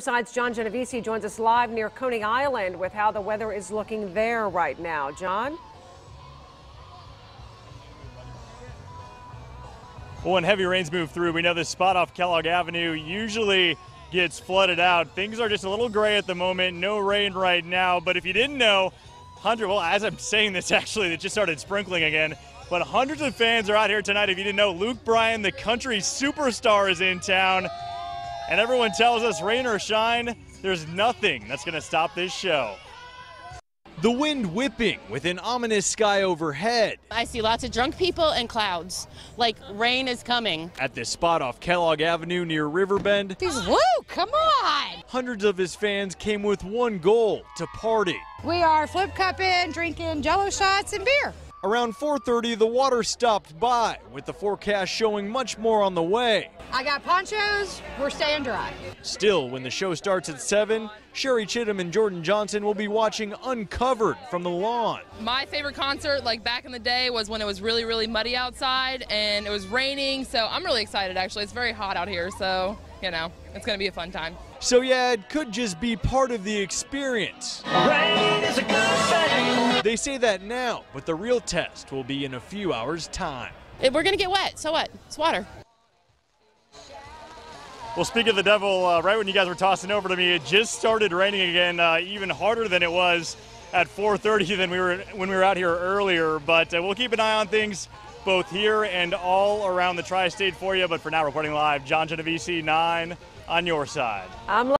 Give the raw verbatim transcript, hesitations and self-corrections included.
Side's John Genovese joins us live near Coney Island with how the weather is looking there right now. John? Well, when heavy rains move through, we know this spot off Kellogg Avenue usually gets flooded out. Things are just a little gray at the moment. No rain right now. But if you didn't know, hundred, well, as I'm saying this, actually, it just started sprinkling again. But hundreds of fans are out here tonight. If you didn't know, Luke Bryan, the country superstar, is in town. And everyone tells us, rain or shine, there's nothing that's going to stop this show. The wind whipping with an ominous sky overhead. I see lots of drunk people and clouds. Like, rain is coming. At this spot off Kellogg Avenue near Riverbend. He's Luke, come on! Hundreds of his fans came with one goal, to party. We are flip cupping, drinking jello shots and beer. Around four thirty, the water stopped by, with the forecast showing much more on the way. I got ponchos, we're staying dry. Still, when the show starts at seven, Sherry Chittam and Jordan Johnson will be watching Uncovered from the Lawn. My favorite concert, like back in the day, was when it was really, really muddy outside and it was raining, so I'm really excited actually. It's very hot out here, so, you know, it's gonna be a fun time. So yeah, it could just be part of the experience. Rain is a good thing. They say that now, but the real test will be in a few hours' time. If we're gonna get wet, so what? It's water. Well, speak of the devil, uh, right when you guys were tossing over to me, it just started raining again, uh, even harder than it was at four thirty than we were when we were out here earlier. But uh, we'll keep an eye on things both here and all around the tri-state for you. But for now, reporting live, John Genovese, nine on your side. I'm